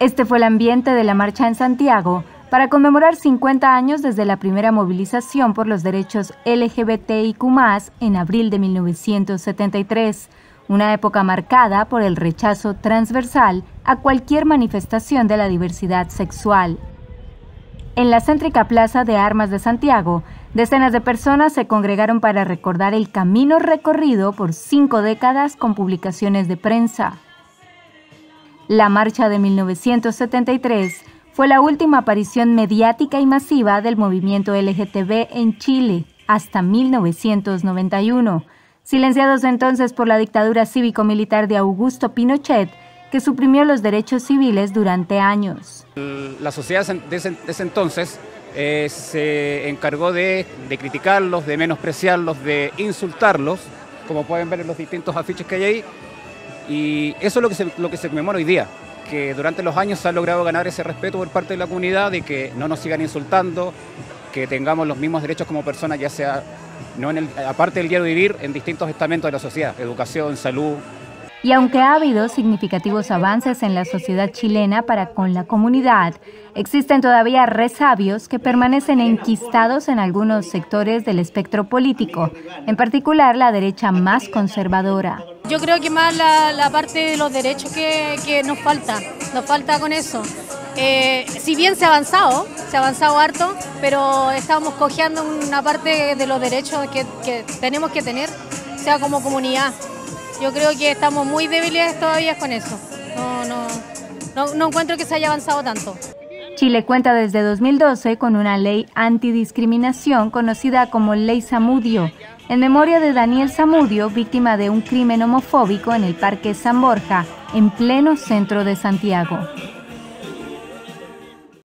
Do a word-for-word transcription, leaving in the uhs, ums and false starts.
Este fue el ambiente de la marcha en Santiago para conmemorar cincuenta años desde la primera movilización por los derechos L G B T I Q más, en abril de mil novecientos setenta y tres, una época marcada por el rechazo transversal a cualquier manifestación de la diversidad sexual. En la céntrica Plaza de Armas de Santiago, decenas de personas se congregaron para recordar el camino recorrido por cinco décadas con publicaciones de prensa. La marcha de mil novecientos setenta y tres fue la última aparición mediática y masiva del movimiento L G B T en Chile hasta mil novecientos noventa y uno, silenciados entonces por la dictadura cívico-militar de Augusto Pinochet, que suprimió los derechos civiles durante años. La sociedad de ese entonces eh, se encargó de, de criticarlos, de menospreciarlos, de insultarlos, como pueden ver en los distintos afiches que hay ahí, y eso es lo que se, lo que se conmemora hoy día, que durante los años se ha logrado ganar ese respeto por parte de la comunidad, de que no nos sigan insultando, que tengamos los mismos derechos como personas, ya sea, no en el, aparte del diario vivir, en distintos estamentos de la sociedad, educación, salud. Y aunque ha habido significativos avances en la sociedad chilena para con la comunidad, existen todavía resabios que permanecen enquistados en algunos sectores del espectro político, en particular la derecha más conservadora. Yo creo que más la, la parte de los derechos que, que nos falta, nos falta con eso. Eh, si bien se ha avanzado, se ha avanzado harto, pero estamos cojeando una parte de los derechos que, que tenemos que tener, sea como comunidad. Yo creo que estamos muy débiles todavía con eso. No, no, no, no encuentro que se haya avanzado tanto. Chile cuenta desde dos mil doce con una ley antidiscriminación conocida como Ley Zamudio, en memoria de Daniel Zamudio, víctima de un crimen homofóbico en el Parque San Borja, en pleno centro de Santiago.